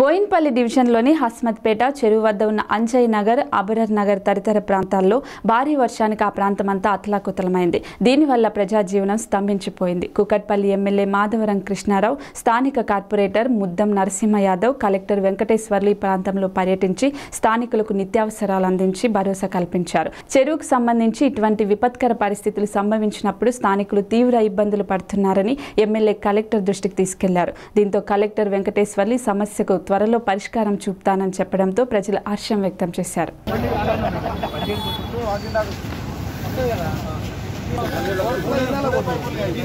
బోయిన్పల్లి డివిజన్లోని హస్మత్పేట చెరువు వద్ద ఉన్న అంజయ్ నగర్, అబరర్ నగర్ తదితర ప్రాంతాల్లో భారీ వర్షానికి ఆ ప్రాంతమంతా అతలాకుతలమైంది. దీనివల్ల ప్రజాజీవనం స్తంభించిపోయింది. కూకట్పల్లి ఎమ్మెల్యే మాధవరం కృష్ణారావు, స్థానిక కార్పొరేటర్ ముద్దం నరసింహ యాదవ్, కలెక్టర్ వెంకటేశ్వర్లు ఈ ప్రాంతంలో పర్యటించి స్థానికులకు నిత్యావసరాలు అందించి భరోసా కల్పించారు. చెరువుకు సంబంధించి ఇటువంటి విపత్కర పరిస్థితులు సంభవించినప్పుడు స్థానికులు తీవ్ర ఇబ్బందులు పడుతున్నారని ఎమ్మెల్యే కలెక్టర్ దృష్టికి తీసుకెళ్లారు. దీంతో కలెక్టర్ వెంకటేశ్వర్లు సమస్యకు త్వరలో పరిష్కారం చూపుతానని చెప్పడంతో ప్రజలు హర్షం వ్యక్తం చేశారు. ఓకే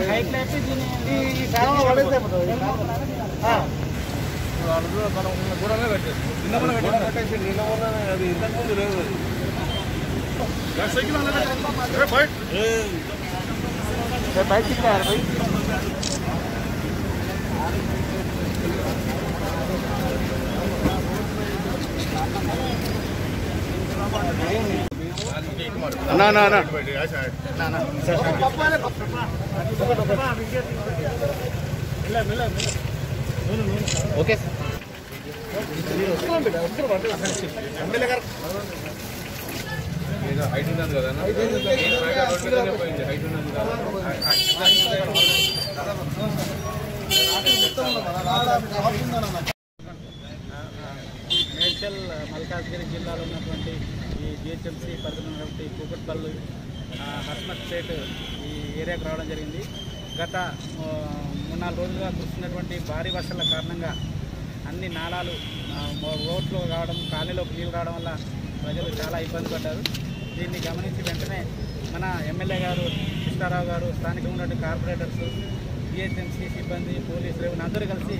హైట్ ఉన్నది కదా, హైట్ ఉన్నది కదా. మల్కాజ్గిరి జిల్లాలో ఉన్నటువంటి ఈ జిహెచ్ఎంసీ పరిధిలో ఉన్నటువంటి కూకట్ పల్లి హస్మత్పేట ఈ ఏరియాకు రావడం జరిగింది. గత 3-4 రోజులుగా కురిసినటువంటి భారీ వర్షాల కారణంగా అన్ని నాలాలు రోడ్లు రావడం, కాలనీలోకి నీళ్ళు రావడం వల్ల ప్రజలు చాలా ఇబ్బంది పడ్డారు. దీన్ని గమనించి వెంటనే మన ఎమ్మెల్యే గారు, కృష్ణారావు గారు, స్థానికంగా ఉన్నటువంటి కార్పొరేటర్స్, జిహెచ్ఎంసీ సిబ్బంది, పోలీసులు ఇవన్నీ అందరూ కలిసి